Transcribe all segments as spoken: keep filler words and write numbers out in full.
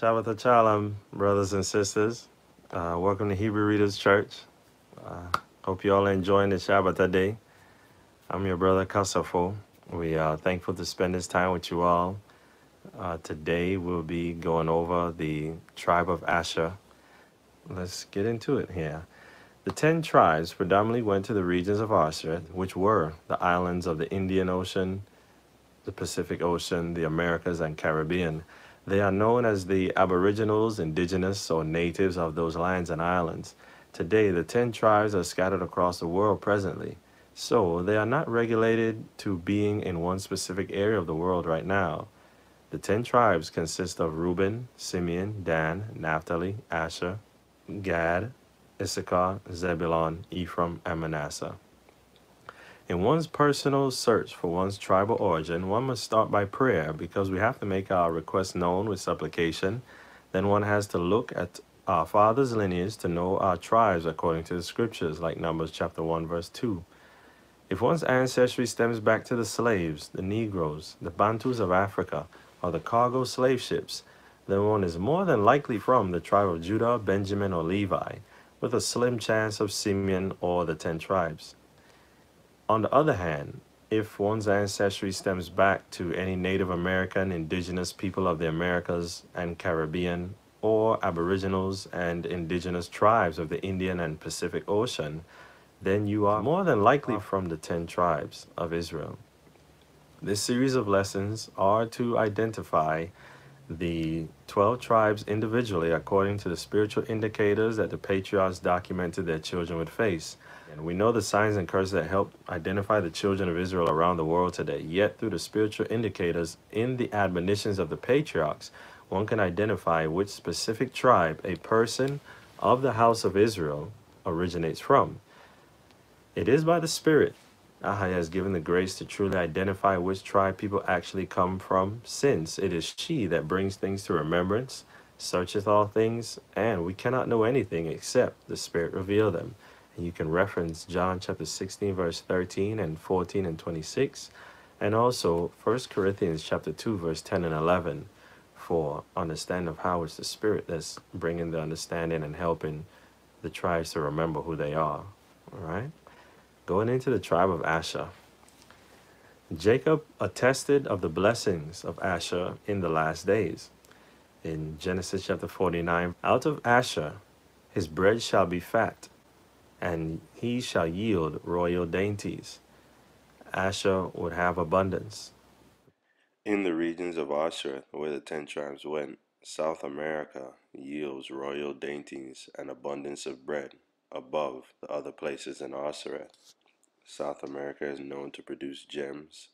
Shabbat Shalom, brothers and sisters. Uh, welcome to Hebrew Readers Church. Uh, hope you all are enjoying the Shabbat day. I'm your brother Kasafo. We are thankful to spend this time with you all. Uh, today we'll be going over the tribe of Asher. Let's get into it here. The ten tribes predominantly went to the regions of Asher, which were the islands of the Indian Ocean, the Pacific Ocean, the Americas, and Caribbean. They are known as the aboriginals, indigenous, or natives of those lands and islands. Today, the ten tribes are scattered across the world presently, so they are not regulated to being in one specific area of the world right now. The ten tribes consist of Reuben, Simeon, Dan, Naphtali, Asher, Gad, Issachar, Zebulun, Ephraim, and Manasseh. In one's personal search for one's tribal origin, one must start by prayer, because we have to make our requests known with supplication. Then one has to look at our father's lineage to know our tribes according to the scriptures, like Numbers chapter one, verse two. If one's ancestry stems back to the slaves, the Negroes, the Bantus of Africa, or the cargo slave ships, then one is more than likely from the tribe of Judah, Benjamin, or Levi, with a slim chance of Simeon or the ten tribes. On the other hand, if one's ancestry stems back to any Native American, indigenous people of the Americas and Caribbean, or aboriginals and indigenous tribes of the Indian and Pacific Ocean, then you are more than likely from the ten tribes of Israel. This series of lessons are to identify the twelve tribes individually according to the spiritual indicators that the patriarchs documented their children would face. And we know the signs and curses that help identify the children of Israel around the world today. Yet through the spiritual indicators in the admonitions of the patriarchs, one can identify which specific tribe a person of the house of Israel originates from. It is by the Spirit Ahayah has given the grace to truly identify which tribe people actually come from, since it is she that brings things to remembrance, searcheth all things, and we cannot know anything except the Spirit reveal them. You can reference John chapter sixteen, verse thirteen and fourteen and twenty-six, and also First Corinthians chapter two, verse ten and eleven for understanding of how it's the Spirit that's bringing the understanding and helping the tribes to remember who they are. All right, going into the tribe of Asher. Jacob attested of the blessings of Asher in the last days. In Genesis chapter forty-nine, out of Asher his bread shall be fat, and he shall yield royal dainties. Asher would have abundance. In the regions of Asher, where the ten tribes went, South America yields royal dainties and abundance of bread above the other places in Asher. South America is known to produce gems.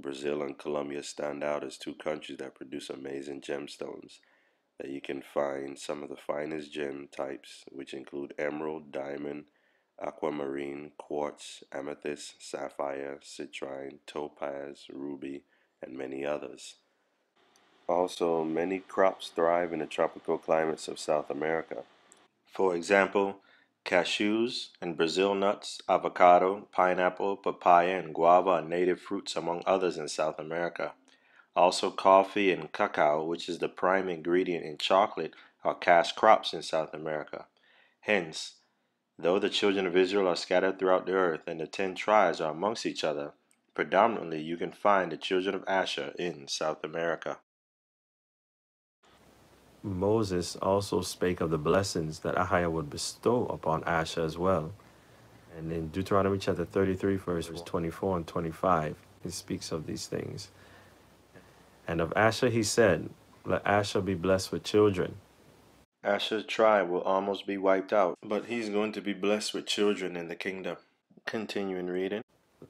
Brazil and Colombia stand out as two countries that produce amazing gemstones, that you can find some of the finest gem types, which include emerald, diamond, aquamarine, quartz, amethyst, sapphire, citrine, topaz, ruby, and many others. Also, many crops thrive in the tropical climates of South America. For example, cashews and Brazil nuts, avocado, pineapple, papaya, and guava are native fruits, among others, in South America. Also, coffee and cacao, which is the prime ingredient in chocolate, are cash crops in South America. Hence, though the children of Israel are scattered throughout the earth and the ten tribes are amongst each other, predominantly you can find the children of Asher in South America. Moses also spake of the blessings that Ahayah would bestow upon Asher as well. And in Deuteronomy chapter thirty-three, verses twenty-four and twenty-five, he speaks of these things. And of Asher he said, let Asher be blessed with children. Asher's tribe will almost be wiped out, but he's going to be blessed with children in the kingdom. Continuing reading.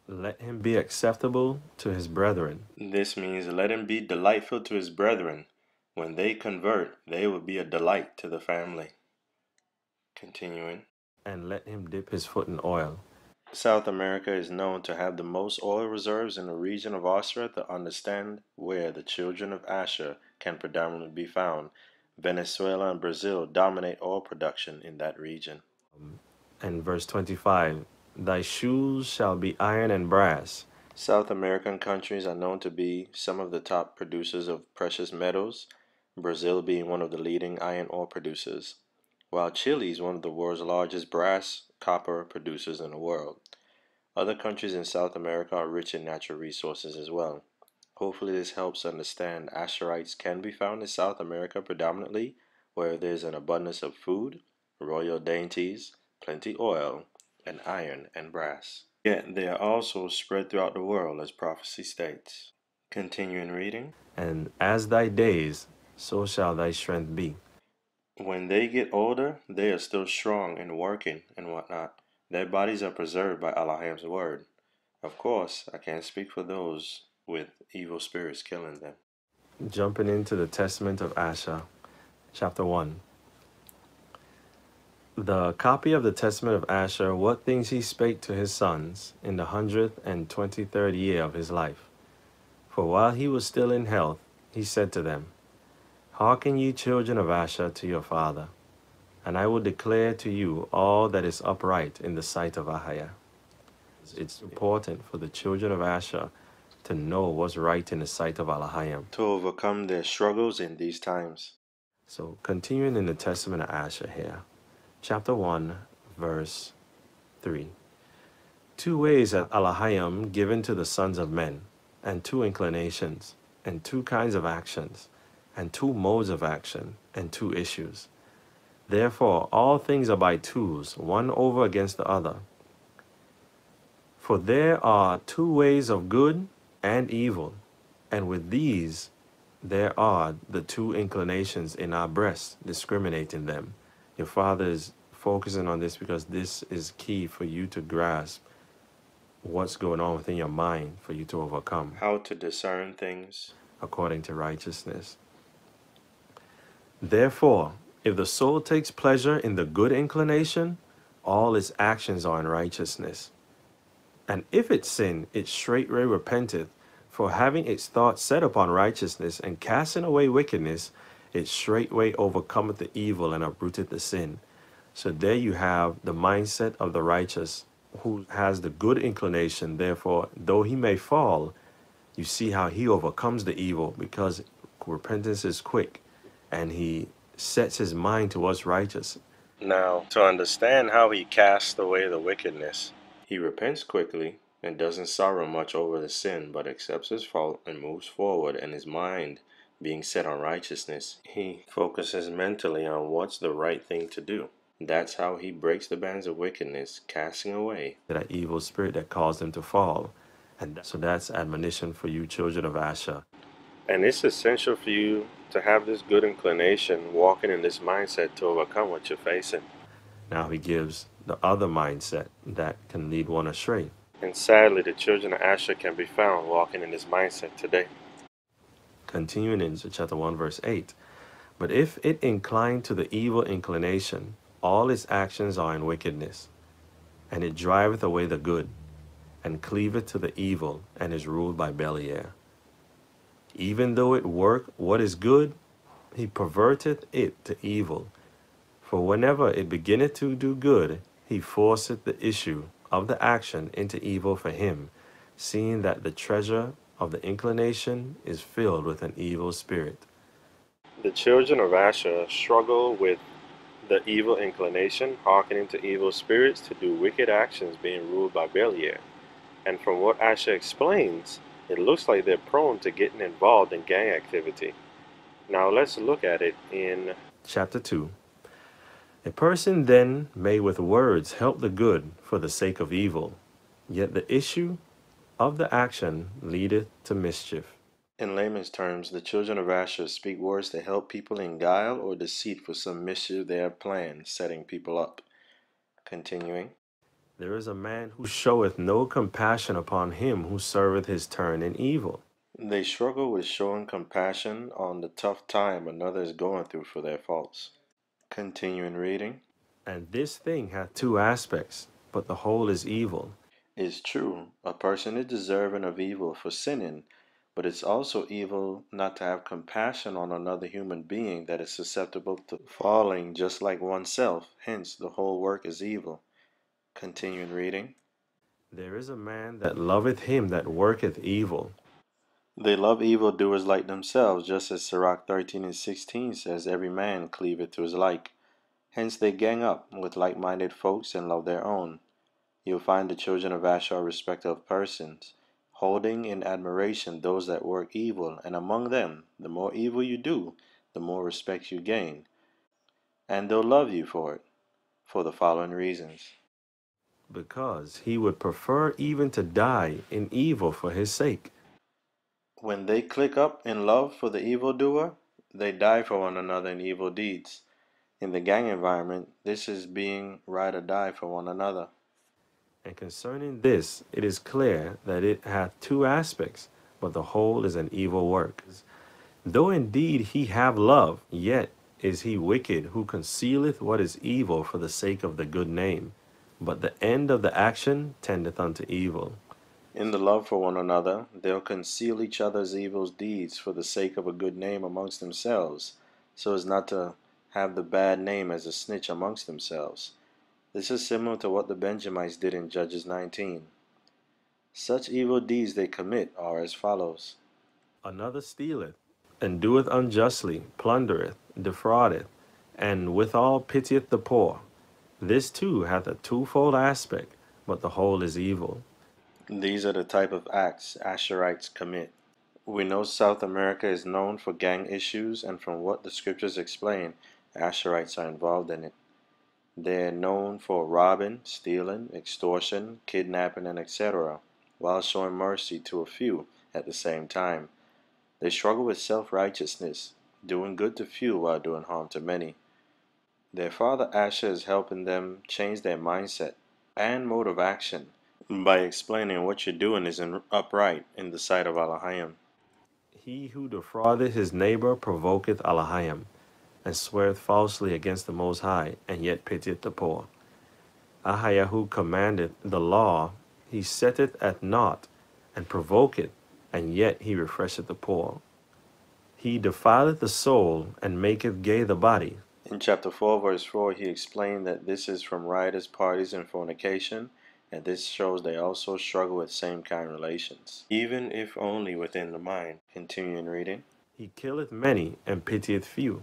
Let him be acceptable to his brethren. This means let him be delightful to his brethren. When they convert, they will be a delight to the family. Continuing. And let him dip his foot in oil. South America is known to have the most oil reserves in the region of Osra. To understand where the children of Asher can predominantly be found, Venezuela and Brazil dominate oil production in that region. And verse twenty-five, thy shoes shall be iron and brass. South American countries are known to be some of the top producers of precious metals. Brazil being one of the leading iron ore producers, while Chile is one of the world's largest brass, copper producers in the world. Other countries in South America are rich in natural resources as well. Hopefully this helps understand Asherites can be found in South America predominantly, where there is an abundance of food, royal dainties, plenty oil, and iron and brass. Yet they are also spread throughout the world, as prophecy states. Continuing reading. And as thy days, so shall thy strength be. When they get older, they are still strong and working and whatnot. Their bodies are preserved by Alahayim's word. Of course, I can't speak for those with evil spirits killing them. Jumping into the Testament of Asher, chapter one. The copy of the Testament of Asher, what things he spake to his sons in the hundredth and twenty-third year of his life. For while he was still in health, he said to them, Hearken ye children of Asher to your father, and I will declare to you all that is upright in the sight of Ahayah. It's important for the children of Asher to know what's right in the sight of Alahayim, to overcome their struggles in these times. So continuing in the Testament of Asher here, chapter one, verse three. Two ways at Alahayim given to the sons of men, and two inclinations, and two kinds of actions, and two modes of action, and two issues. Therefore all things are by twos, one over against the other. For there are two ways of good and evil, and with these there are the two inclinations in our breasts, discriminating them. Your father is focusing on this because this is key for you to grasp what's going on within your mind for you to overcome. How to discern things according to righteousness. Therefore, if the soul takes pleasure in the good inclination, all its actions are in righteousness. And if it sin, it straightway repenteth, for having its thoughts set upon righteousness and casting away wickedness, it straightway overcometh the evil and uprooteth the sin. So there you have the mindset of the righteous, who has the good inclination. Therefore, though he may fall, you see how he overcomes the evil, because repentance is quick, and he sets his mind to what's righteous. Now, to understand how he casts away the wickedness, he repents quickly and doesn't sorrow much over the sin, but accepts his fault and moves forward, and his mind being set on righteousness, he focuses mentally on what's the right thing to do. That's how he breaks the bands of wickedness, casting away that evil spirit that caused him to fall. And so that's admonition for you children of Asher. And it's essential for you to have this good inclination, walking in this mindset to overcome what you're facing. Now he gives the other mindset that can lead one astray. And sadly, the children of Asher can be found walking in this mindset today. Continuing in chapter one, verse eight. But if it incline to the evil inclination, all its actions are in wickedness, and it driveth away the good, and cleaveth to the evil, and is ruled by Belial. Even though it work what is good, he perverteth it to evil. For whenever it beginneth to do good, he forceth the issue of the action into evil for him, seeing that the treasure of the inclination is filled with an evil spirit. The children of Asher struggle with the evil inclination, hearkening to evil spirits to do wicked actions, being ruled by Belial. And from what Asher explains, it looks like they're prone to getting involved in gang activity. Now let's look at it in chapter two. A person then may with words help the good for the sake of evil, yet the issue of the action leadeth to mischief. In layman's terms, the children of Asher speak words to help people in guile or deceit for some mischief they have planned, setting people up. Continuing. There is a man who showeth no compassion upon him who serveth his turn in evil. They struggle with showing compassion on the tough time another is going through for their faults. Continuing reading. And this thing hath two aspects, but the whole is evil. It's true, a person is deserving of evil for sinning, but it's also evil not to have compassion on another human being that is susceptible to falling just like oneself. Hence, the whole work is evil. Continuing reading. There is a man that loveth him that worketh evil. They love evildoers like themselves, just as Sirach thirteen and sixteen says, every man cleaveth to his like. Hence they gang up with like-minded folks and love their own. You'll find the children of Asher are respectable of persons, holding in admiration those that work evil, and among them, the more evil you do, the more respect you gain. And they'll love you for it, for the following reasons. Because he would prefer even to die in evil for his sake. When they click up in love for the evildoer, they die for one another in evil deeds. In the gang environment, this is being ride or die for one another. And concerning this, it is clear that it hath two aspects, but the whole is an evil work. Though indeed he have love, yet is he wicked who concealeth what is evil for the sake of the good name. But the end of the action tendeth unto evil. In the love for one another, they'll conceal each other's evil deeds for the sake of a good name amongst themselves, so as not to have the bad name as a snitch amongst themselves. This is similar to what the Benjamites did in Judges nineteen. Such evil deeds they commit are as follows. Another stealeth, and doeth unjustly, plundereth, defraudeth, and withal pitieth the poor. This too hath a twofold aspect, but the whole is evil. These are the type of acts Asherites commit. We know South America is known for gang issues, and from what the scriptures explain, Asherites are involved in it. They are known for robbing, stealing, extortion, kidnapping, and et cetera, while showing mercy to a few at the same time. They struggle with self-righteousness, doing good to few while doing harm to many. Their father Asher is helping them change their mindset and mode of action by explaining what you're doing is upright in the sight of Alahayim. He who defraudeth his neighbor provoketh Alahayim, and sweareth falsely against the Most High, and yet pitieth the poor. Ahayah, who commandeth the law, he setteth at naught, and provoketh, and yet he refresheth the poor. He defileth the soul, and maketh gay the body. In chapter four, verse four, he explained that this is from riotous parties and fornication, and this shows they also struggle with same-kind relations, even if only within the mind. Continuing reading. He killeth many, and pitieth few.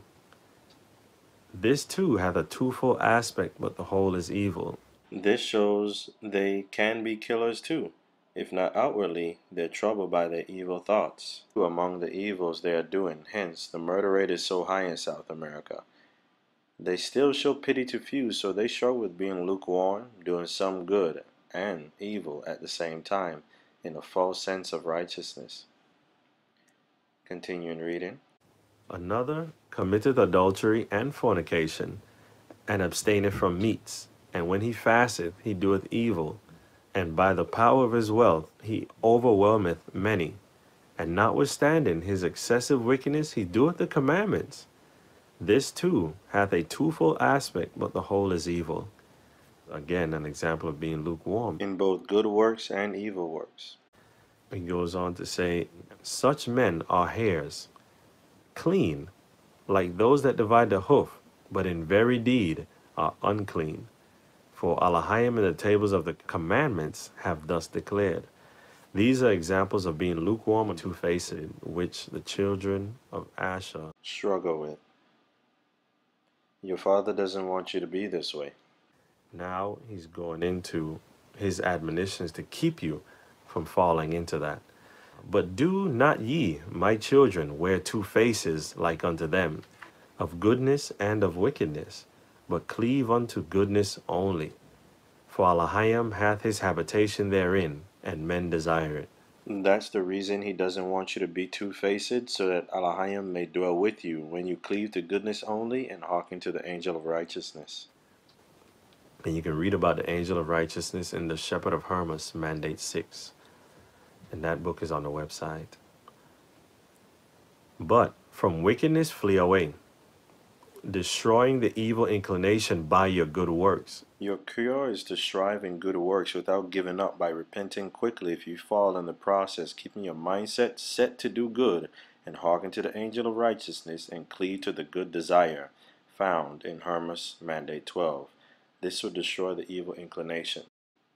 This too hath a twofold aspect, but the whole is evil. This shows they can be killers too. If not outwardly, they're troubled by their evil thoughts, who among the evils they are doing. Hence, the murder rate is so high in South America. They still show pity to few, so they struggle with being lukewarm, doing some good and evil at the same time, in a false sense of righteousness. Continuing reading. Another committeth adultery and fornication, and abstaineth from meats, and when he fasteth he doeth evil, and by the power of his wealth he overwhelmeth many, and notwithstanding his excessive wickedness he doeth the commandments. This too hath a twofold aspect, but the whole is evil. Again, an example of being lukewarm in both good works and evil works. He goes on to say, such men are hares, clean, like those that divide the hoof, but in very deed are unclean. For Alahayim in the tables of the commandments have thus declared. These are examples of being lukewarm and two-faced, which the children of Asher struggle with. Your father doesn't want you to be this way. Now he's going into his admonitions to keep you from falling into that. But do not ye, my children, wear two faces like unto them, of goodness and of wickedness, but cleave unto goodness only. For Alahayim hath his habitation therein, and men desire it. That's the reason he doesn't want you to be two-faced, so that Alahayim may dwell with you when you cleave to goodness only and hearken to the angel of righteousness. And you can read about the angel of righteousness in the Shepherd of Hermas, Mandate six. And that book is on the website. But from wickedness flee away, destroying the evil inclination by your good works. Your cure is to strive in good works without giving up, by repenting quickly if you fall in the process, keeping your mindset set to do good and hearken to the angel of righteousness and cleave to the good desire found in Hermas Mandate twelve. This will destroy the evil inclination.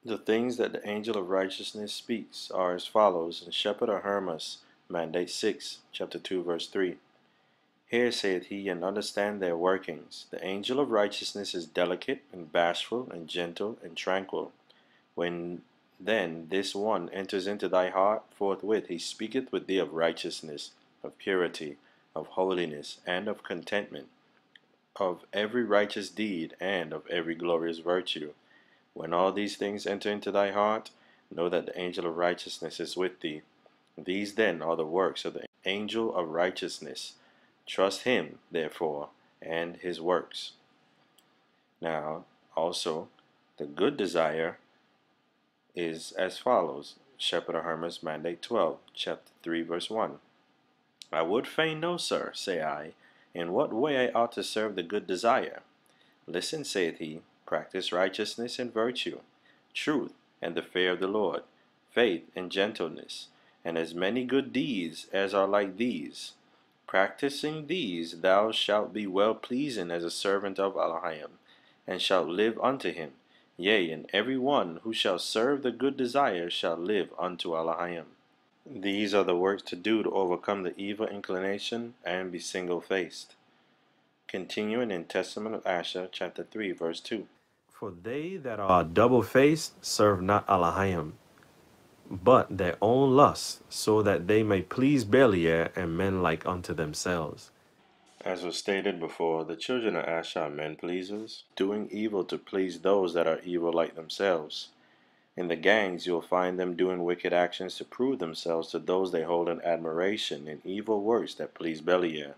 The things that the angel of righteousness speaks are as follows in Shepherd of Hermas Mandate six, chapter two, verse three. Here saith he, and understand their workings. The angel of righteousness is delicate and bashful and gentle and tranquil. When then this one enters into thy heart, forthwith he speaketh with thee of righteousness, of purity, of holiness, and of contentment, of every righteous deed, and of every glorious virtue. When all these things enter into thy heart, know that the angel of righteousness is with thee. These then are the works of the angel of righteousness. Trust him, therefore, and his works. Now, also, the good desire is as follows. Shepherd of Hermas, Mandate twelve, chapter three, verse one. I would fain know, sir, say I, in what way I ought to serve the good desire. Listen, saith he, practice righteousness and virtue, truth and the fear of the Lord, faith and gentleness, and as many good deeds as are like these. Practicing these, thou shalt be well-pleasing as a servant of Alahayim, and shalt live unto him. Yea, and every one who shall serve the good desire shall live unto Alahayim. These are the works to do to overcome the evil inclination and be single-faced. Continuing in Testament of Asher, chapter three, verse two. For they that are double-faced serve not Alahayim, but their own lusts, so that they may please Belial and men like unto themselves. As was stated before, the children of Asher are men-pleasers, doing evil to please those that are evil like themselves. In the gangs you will find them doing wicked actions to prove themselves to those they hold in admiration in evil works that please Belial.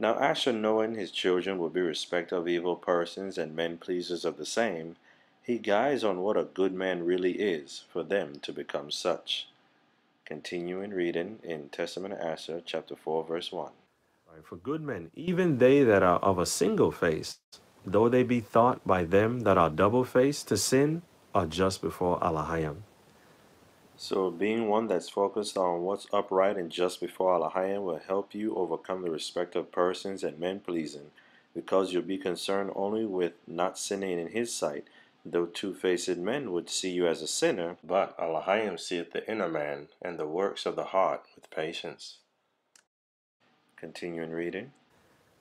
Now Asher, knowing his children will be respecters of evil persons and men-pleasers of the same, he guides on what a good man really is for them to become such. Continuing reading in Testament of Asher, chapter four, verse one. For good men, even they that are of a single face, though they be thought by them that are double-faced to sin, are just before Alahayim. So being one that's focused on what's upright and just before Alahayim will help you overcome the respect of persons and men-pleasing, because you'll be concerned only with not sinning in his sight. Though two-faced men would see you as a sinner, but Alahayim seeth the inner man and the works of the heart with patience. Continuing reading.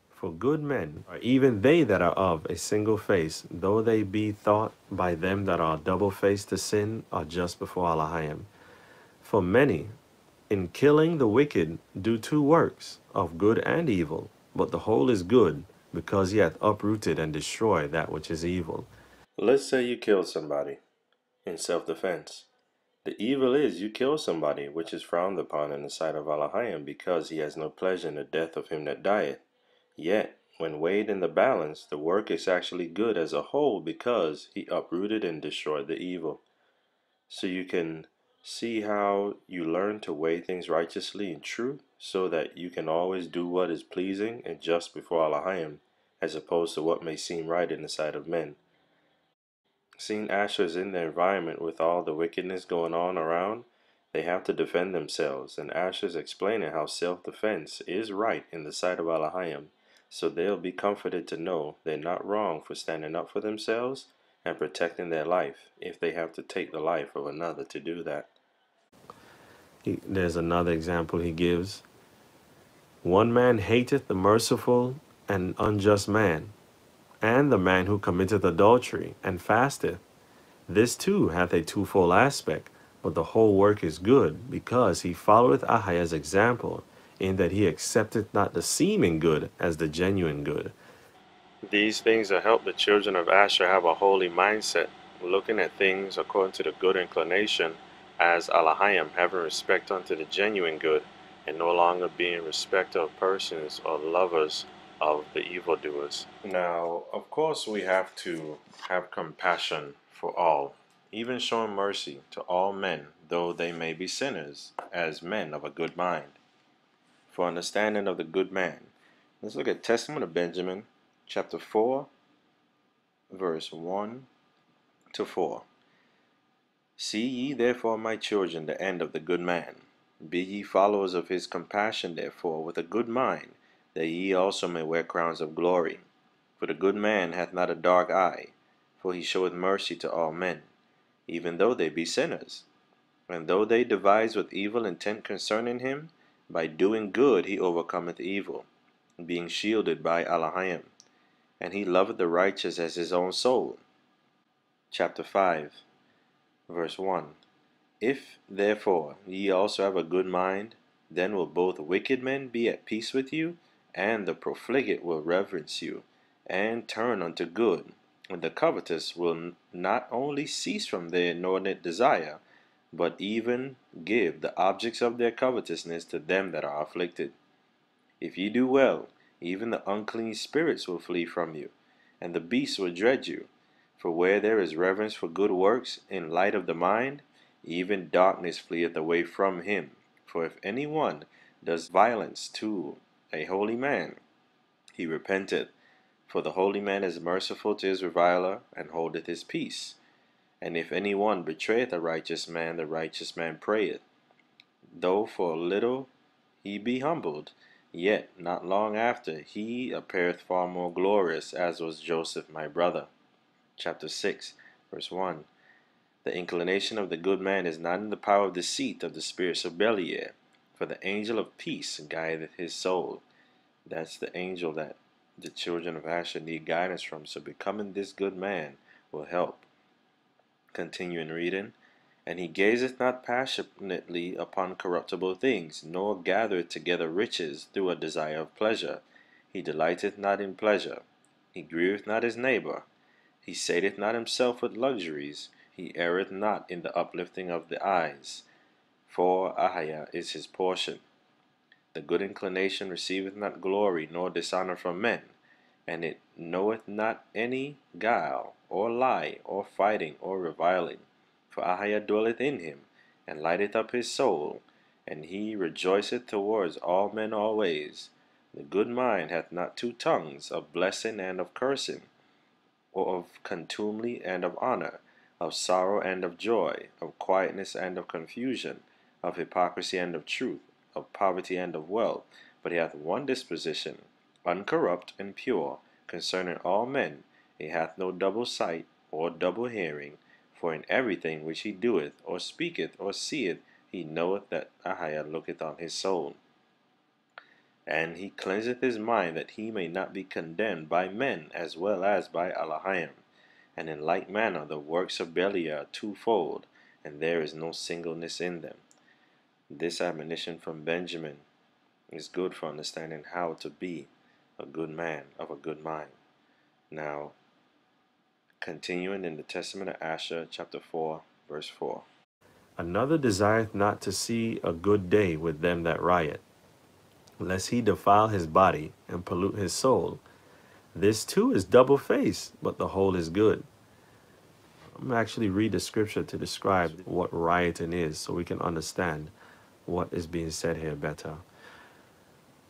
For good men are even they that are of a single face, though they be thought by them that are double-faced to sin, are just before Alahayim. For many, in killing the wicked, do two works, of good and evil, but the whole is good, because he hath uprooted and destroyed that which is evil. Let's say you kill somebody in self-defense. The evil is you kill somebody, which is frowned upon in the sight of Alahayim, because he has no pleasure in the death of him that dieth. Yet, when weighed in the balance, the work is actually good as a whole, because he uprooted and destroyed the evil. So you can see how you learn to weigh things righteously and true, so that you can always do what is pleasing and just before Alahayim, as opposed to what may seem right in the sight of men. Seeing Asher is in their environment with all the wickedness going on around, they have to defend themselves, and Asher is explaining how self-defense is right in the sight of Alahayim, so they'll be comforted to know they're not wrong for standing up for themselves and protecting their life, if they have to take the life of another to do that. He, there's another example he gives. One man hateth the merciful and unjust man, and the man who committeth adultery and fasteth. This too hath a twofold aspect, but the whole work is good, because he followeth Ahayah's example, in that he accepteth not the seeming good as the genuine good. These things will help the children of Asher have a holy mindset, looking at things according to the good inclination, as Alahayim, having respect unto the genuine good, and no longer being respecter of persons or lovers of the evildoers. Now, of course, we have to have compassion for all, even showing mercy to all men, though they may be sinners, as men of a good mind. For understanding of the good man, let's look at Testament of Benjamin, chapter four, verse one to four. See ye therefore, my children, the end of the good man. Be ye followers of his compassion, therefore, with a good mind, that ye also may wear crowns of glory. For the good man hath not a dark eye, for he showeth mercy to all men, even though they be sinners. And though they devise with evil intent concerning him, by doing good he overcometh evil, being shielded by Alahayim. And he loveth the righteous as his own soul. Chapter five, verse one. If, therefore, ye also have a good mind, then will both wicked men be at peace with you, and the profligate will reverence you, and turn unto good. And the covetous will not only cease from their inordinate desire, but even give the objects of their covetousness to them that are afflicted. If ye do well, even the unclean spirits will flee from you, and the beasts will dread you. For where there is reverence for good works in light of the mind, even darkness fleeth away from him. For if any one does violence to a holy man, he repenteth. For the holy man is merciful to his reviler, and holdeth his peace. And if any one betrayeth a righteous man, the righteous man prayeth. Though for a little he be humbled, yet not long after he appeareth far more glorious, as was Joseph my brother. Chapter six, verse one. The inclination of the good man is not in the power of deceit of the spirits of Belial, for the angel of peace guideth his soul. That's the angel that the children of Asher need guidance from, so becoming this good man will help. Continuing reading. And he gazeth not passionately upon corruptible things, nor gathereth together riches through a desire of pleasure. He delighteth not in pleasure. He grieveth not his neighbor. He sateth not himself with luxuries. He erreth not in the uplifting of the eyes. For Ahayah is his portion. The good inclination receiveth not glory nor dishonor from men, and it knoweth not any guile, or lie, or fighting, or reviling. For Ahayah dwelleth in him, and lighteth up his soul, and he rejoiceth towards all men always. The good mind hath not two tongues, of blessing and of cursing, or of contumely and of honor, of sorrow and of joy, of quietness and of confusion, of hypocrisy and of truth, of poverty and of wealth. But he hath one disposition, uncorrupt and pure, concerning all men. He hath no double sight, or double hearing, for in everything which he doeth, or speaketh, or seeth, he knoweth that Ahayah looketh on his soul. And he cleanseth his mind, that he may not be condemned by men, as well as by Alahayim. And in like manner the works of Belial are twofold, and there is no singleness in them. This admonition from Benjamin is good for understanding how to be a good man of a good mind. Now, continuing in the Testament of Asher, chapter four, verse four. Another desireth not to see a good day with them that riot, lest he defile his body and pollute his soul. This too is double-faced, but the whole is good. I'm going to actually read the scripture to describe what rioting is, so we can understand what is being said here better.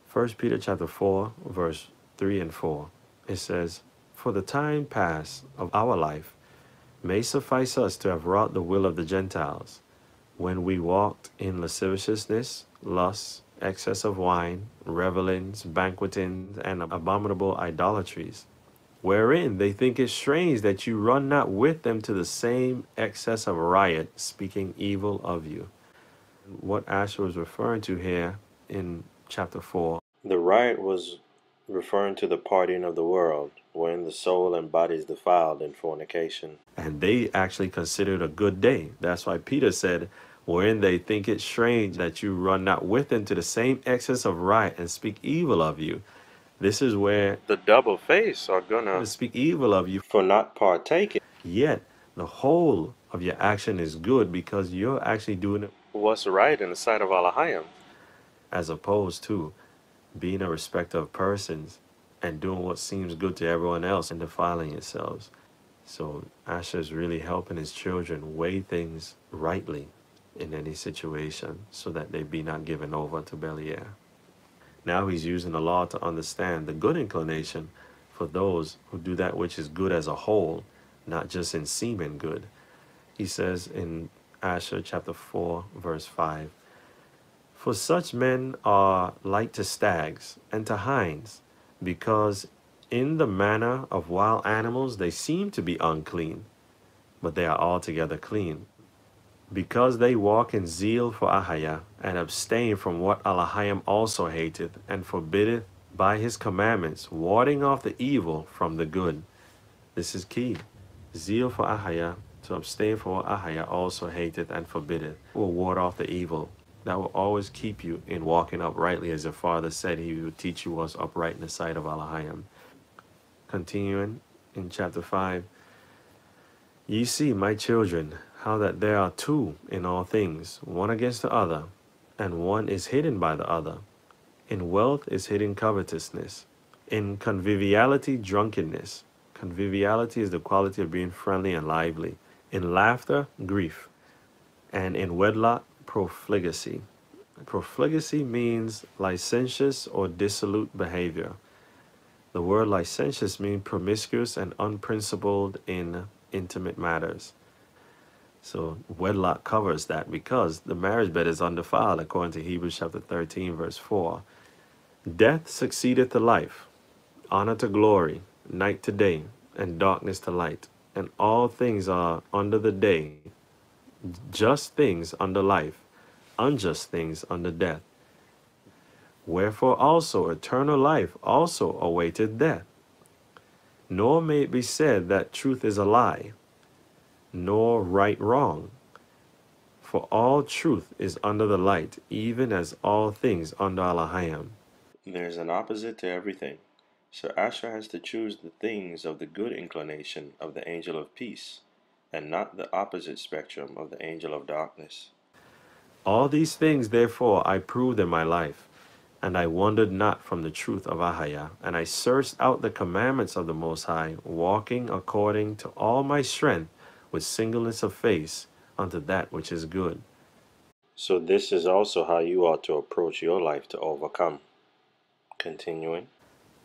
First Peter chapter four, verse three and four. It says, "For the time past of our life may suffice us to have wrought the will of the Gentiles, when we walked in lasciviousness, lust, excess of wine, revelings, banquetings, and abominable idolatries, wherein they think it strange that you run not with them to the same excess of riot, speaking evil of you." What Asher was referring to here in chapter four. The riot was referring to the partying of the world, wherein the soul and body is defiled in fornication. And they actually considered a good day. That's why Peter said, "Wherein they think it strange that you run not with them to the same excess of riot and speak evil of you." This is where the double face are gonna speak evil of you for not partaking. Yet the whole of your action is good, because you're actually doing what's right in the sight of Alahayim, as opposed to being a respecter of persons and doing what seems good to everyone else and defiling yourselves. So Asher is really helping his children weigh things rightly in any situation, so that they be not given over to Belial. Now he's using the law to understand the good inclination for those who do that which is good as a whole, not just in seeming good. He says in Asher chapter four, verse five, "For such men are like to stags and to hinds, because in the manner of wild animals they seem to be unclean, but they are altogether clean." because they walk in zeal for Ahayah, and abstain from what Alahayim also hateth, and forbiddeth by his commandments, warding off the evil from the good. This is key. Zeal for Ahayah, to abstain from what Ahayah also hateth and forbiddeth, will ward off the evil. That will always keep you in walking uprightly, as your father said he would teach you was upright in the sight of Alahayim. Continuing in chapter five, ye see, my children, how that there are two in all things, one against the other, and one is hidden by the other. In wealth is hidden covetousness, in conviviality drunkenness. Conviviality is the quality of being friendly and lively. In laughter, grief, and in wedlock, profligacy. Profligacy means licentious or dissolute behavior. The word licentious means promiscuous and unprincipled in intimate matters. So wedlock covers that, because the marriage bed is undefiled, according to Hebrews chapter thirteen verse four. Death succeedeth to life, honor to glory, night to day, and darkness to light, and all things are under the day, just things under life, unjust things under death. Wherefore also eternal life also awaited death. Nor may it be said that truth is a lie, nor right wrong, for all truth is under the light, even as all things under Alahayim. There is an opposite to everything, so Asher has to choose the things of the good inclination of the angel of peace, and not the opposite spectrum of the angel of darkness. All these things therefore I proved in my life, and I wandered not from the truth of Ahayah, and I searched out the commandments of the Most High, walking according to all my strength, with singleness of face, unto that which is good. So this is also how you ought to approach your life to overcome. Continuing.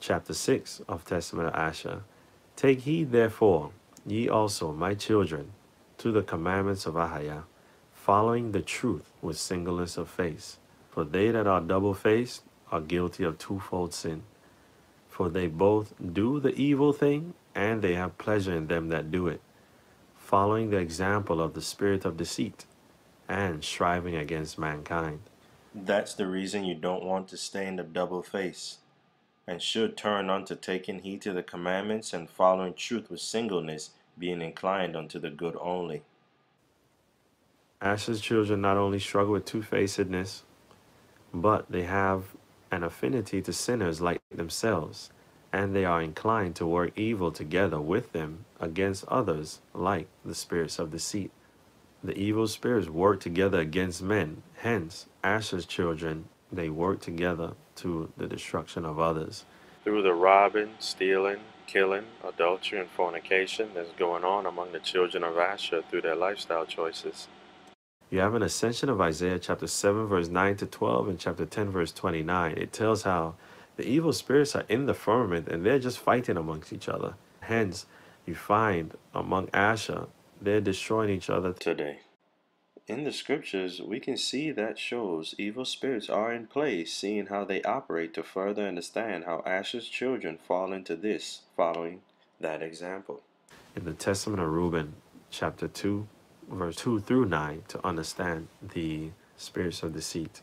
Chapter six of Testament of Asher. Take heed therefore, ye also, my children, to the commandments of Ahayah, following the truth with singleness of face. For they that are double-faced are guilty of twofold sin. For they both do the evil thing, and they have pleasure in them that do it, following the example of the spirit of deceit, and striving against mankind. That's the reason you don't want to stay in the double face, and should turn unto taking heed to the commandments and following truth with singleness, being inclined unto the good only. Asher's children not only struggle with two-facedness, but they have an affinity to sinners like themselves, and they are inclined to work evil together with them against others, like the spirits of deceit. The evil spirits work together against men. Hence, Asher's children, they work together to the destruction of others. Through the robbing, stealing, killing, adultery, and fornication that's going on among the children of Asher through their lifestyle choices. You have an Ascension of Isaiah chapter seven verse nine to twelve and chapter ten verse twenty-nine. It tells how the evil spirits are in the firmament, and they're just fighting amongst each other. Hence, you find among Asher, they're destroying each other today. In the scriptures, we can see that shows evil spirits are in place, seeing how they operate to further understand how Asher's children fall into this, following that example. In the Testament of Reuben, chapter two, verse two through nine, to understand the spirits of deceit.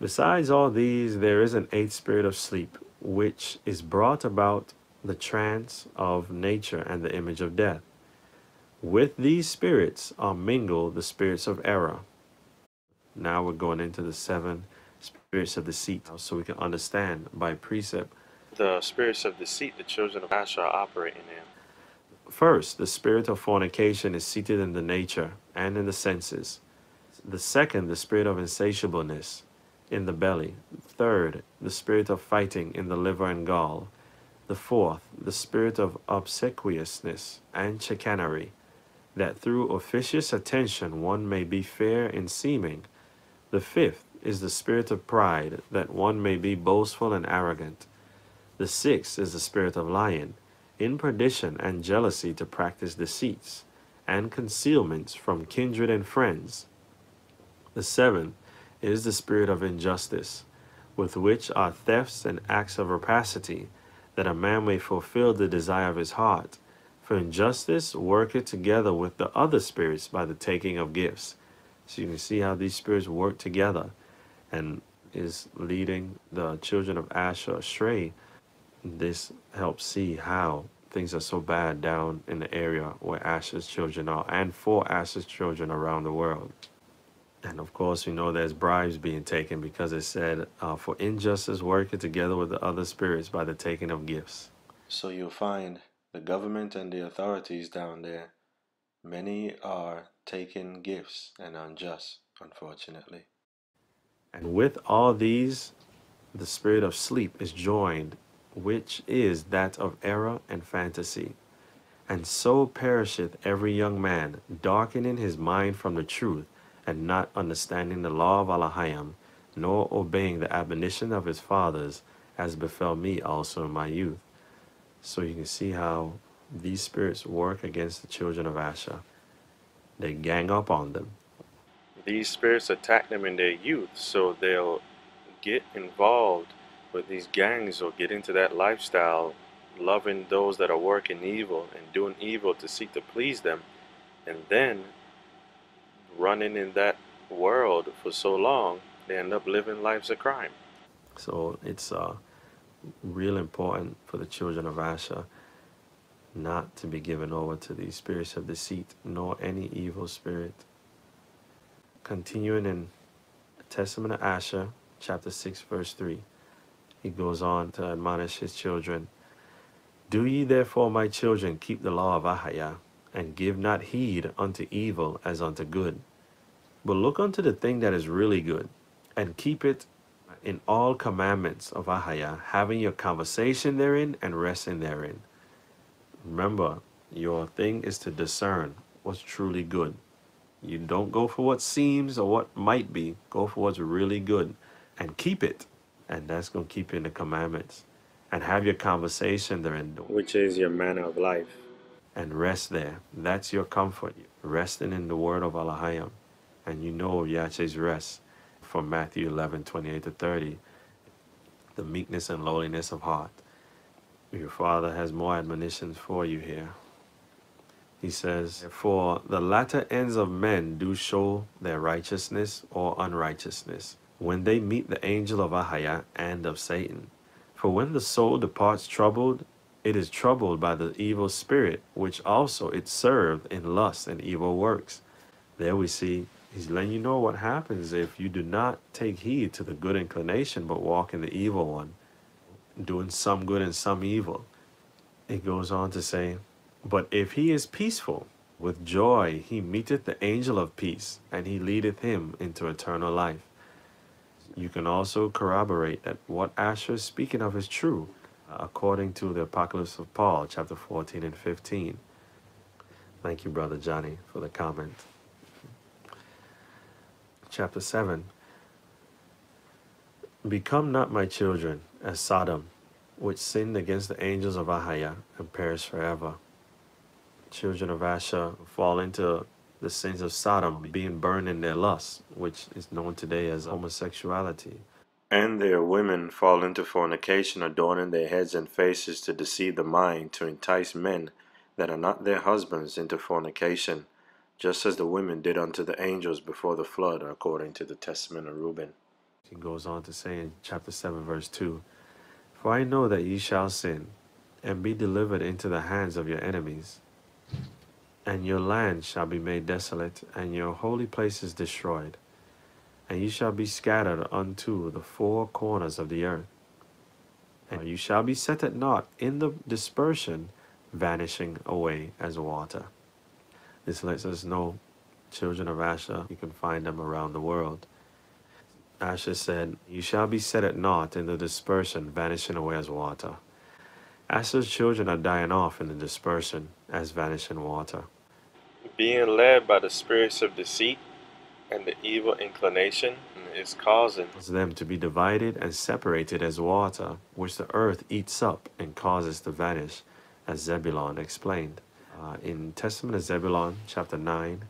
Besides all these, there is an eighth spirit of sleep, which is brought about the trance of nature and the image of death. With these spirits are mingled the spirits of error. Now we're going into the seven spirits of deceit, so we can understand by precept the spirits of deceit the children of Asher are operating in. First, the spirit of fornication is seated in the nature and in the senses. The second, the spirit of insatiableness in the belly. Third, the spirit of fighting in the liver and gall. The fourth, the spirit of obsequiousness and chicanery, that through officious attention one may be fair in seeming. The fifth is the spirit of pride, that one may be boastful and arrogant. The sixth is the spirit of lying, in perdition and jealousy to practice deceits and concealments from kindred and friends. The seventh is the spirit of injustice, with which are thefts and acts of rapacity, that a man may fulfill the desire of his heart, For injustice worketh together with the other spirits by the taking of gifts. So you can see how these spirits work together and is leading the children of Asher astray. This helps see how things are so bad down in the area where Asher's children are, and for Asher's children around the world. And of course, we know there's bribes being taken, because it said, uh, for injustice worketh together with the other spirits by the taking of gifts. So you'll find the government and the authorities down there, many are taking gifts and unjust, unfortunately. And with all these, the spirit of sleep is joined, which is that of error and fantasy. And so perisheth every young man, darkening his mind from the truth, and not understanding the law of Alahayim, nor obeying the admonition of his fathers, as befell me also in my youth. So you can see how these spirits work against the children of Asher. They gang up on them. These spirits attack them in their youth, so they'll get involved with these gangs or get into that lifestyle, loving those that are working evil and doing evil to seek to please them, and then running in that world for so long, they end up living lives of crime. So it's uh, real important for the children of Asher not to be given over to these spirits of deceit, nor any evil spirit. Continuing in the Testament of Asher, chapter six, verse three, he goes on to admonish his children. Do ye therefore, my children, keep the law of Ahayah, and give not heed unto evil as unto good. But look unto the thing that is really good, and keep it in all commandments of Ahayah, having your conversation therein and resting therein. Remember, your thing is to discern what's truly good. You don't go for what seems or what might be. Go for what's really good and keep it. And that's going to keep you in the commandments. And have your conversation therein, which is your manner of life. And rest there. That's your comfort. Resting in the word of Alahayim. And you know Yache's rest from Matthew eleven, twenty-eight to thirty. The meekness and lowliness of heart. Your father has more admonitions for you here. He says, for the latter ends of men do show their righteousness or unrighteousness, when they meet the angel of Ahayah and of Satan. For when the soul departs troubled, it is troubled by the evil spirit, which also it served in lust and evil works. There we see, he's letting you know what happens if you do not take heed to the good inclination, but walk in the evil one, doing some good and some evil. It goes on to say, but if he is peaceful, with joy he meeteth the angel of peace, and he leadeth him into eternal life. You can also corroborate that what Asher is speaking of is true, according to the Apocalypse of Paul, chapter fourteen and fifteen. Thank you, Brother Johnny, for the comment. Chapter seven. Become not, my children, as Sodom, which sinned against the angels of Ahayah and perished forever. Children of Asher fall into the sins of Sodom, being burned in their lust, which is known today as homosexuality. And their women fall into fornication, adorning their heads and faces to deceive the mind, to entice men that are not their husbands into fornication, just as the women did unto the angels before the flood, according to the Testament of Reuben. He goes on to say in chapter seven, verse two, for I know that ye shall sin, and be delivered into the hands of your enemies, and your land shall be made desolate, and your holy places destroyed, and you shall be scattered unto the four corners of the earth, and you shall be set at naught in the dispersion, vanishing away as water. This lets us know, children of Asher, you can find them around the world. Asher said, you shall be set at naught in the dispersion, vanishing away as water. Asher's children are dying off in the dispersion as vanishing water. Being led by the spirits of deceit and the evil inclination is causing them to be divided and separated as water, which the earth eats up and causes to vanish, as Zebulon explained. Uh, in Testament of Zebulon, chapter nine,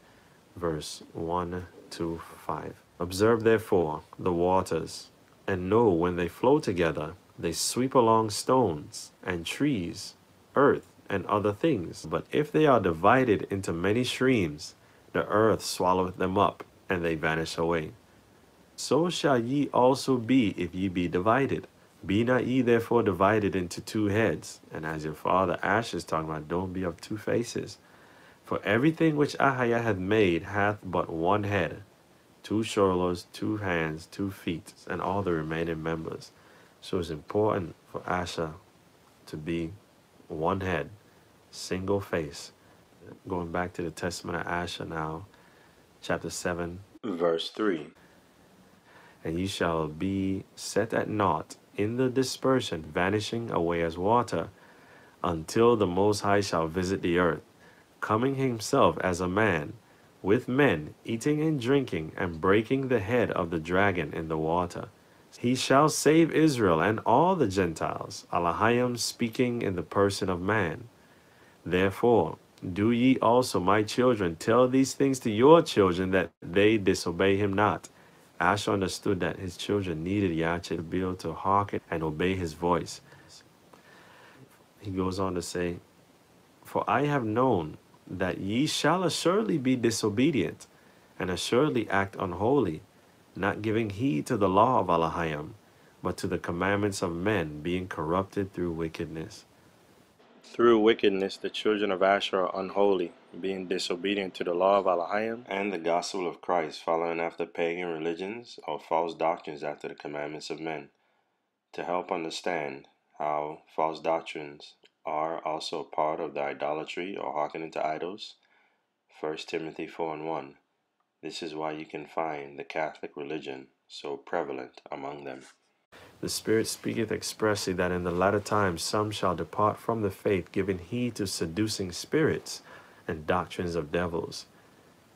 verse one to five. Observe therefore the waters, and know when they flow together, they sweep along stones and trees, earth and other things. But if they are divided into many streams, the earth swalloweth them up, and they vanish away. So shall ye also be if ye be divided. Be not ye therefore divided into two heads. And as your father Asher is talking about, don't be of two faces. For everything which Ahayah hath made hath but one head, two shoulders, two hands, two feet, and all the remaining members. So it's important for Asher to be one head, single face. Going back to the Testament of Asher now, chapter seven, verse three. And ye shall be set at naught in the dispersion, vanishing away as water, until the Most High shall visit the earth, coming himself as a man, with men, eating and drinking, and breaking the head of the dragon in the water. He shall save Israel and all the Gentiles, Alahayim speaking in the person of man. Therefore, do ye also, my children, tell these things to your children, that they disobey him not. Asher understood that his children needed Yache to be able to hearken and obey his voice. He goes on to say, for I have known that ye shall assuredly be disobedient, and assuredly act unholy, not giving heed to the law of Alahayim, but to the commandments of men, being corrupted through wickedness. Through wickedness the children of Asher are unholy, being disobedient to the law of Alahayim and the gospel of Christ, following after pagan religions or false doctrines after the commandments of men. To help understand how false doctrines are also part of the idolatry or hearkening to idols, First Timothy four and one. This is why you can find the Catholic religion so prevalent among them. The Spirit speaketh expressly that in the latter times some shall depart from the faith, giving heed to seducing spirits and doctrines of devils.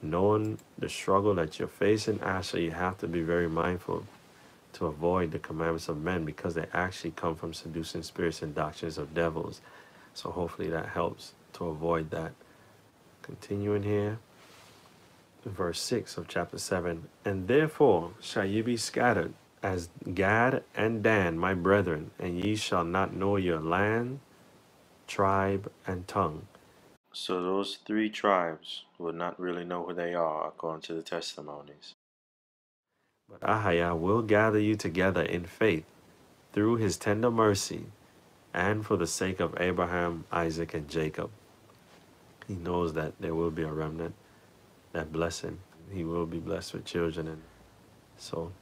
Knowing the struggle that you're facing, actually, you have to be very mindful to avoid the commandments of men, because they actually come from seducing spirits and doctrines of devils. So hopefully that helps to avoid that. Continuing here, verse six of chapter seven. And therefore shall ye be scattered, as Gad and Dan, my brethren, and ye shall not know your land, tribe, and tongue. So those three tribes will not really know who they are, according to the testimonies. But Ahayah will gather you together in faith, through his tender mercy, and for the sake of Abraham, Isaac, and Jacob. He knows that there will be a remnant that bless him. He will be blessed with children, and so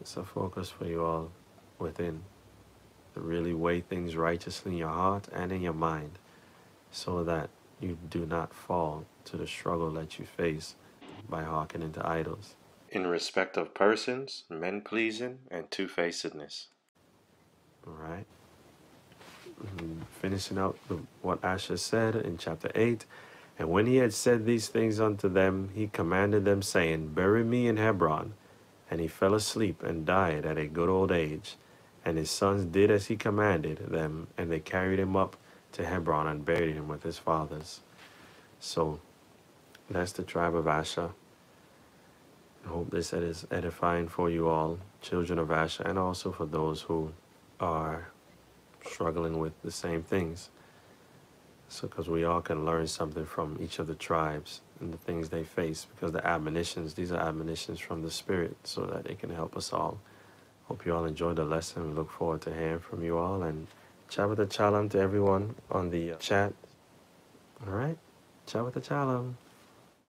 it's a focus for you all within, to really weigh things righteously in your heart and in your mind, so that you do not fall to the struggle that you face by hearkening to idols. In respect of persons, men-pleasing, and two-facedness. All right. Finishing up what Asher said in chapter eight. And when he had said these things unto them, he commanded them, saying, bury me in Hebron. And he fell asleep and died at a good old age. And his sons did as he commanded them, and they carried him up to Hebron and buried him with his fathers. So that's the tribe of Asher. I hope this is edifying for you all, children of Asher, and also for those who are struggling with the same things. So, because we all can learn something from each of the tribes and the things they face, because the admonitions, these are admonitions from the Spirit, so that it can help us all. Hope you all enjoyed the lesson. We look forward to hearing from you all, and Shabbat Shalom to everyone on the chat. All right, Shabbat Shalom.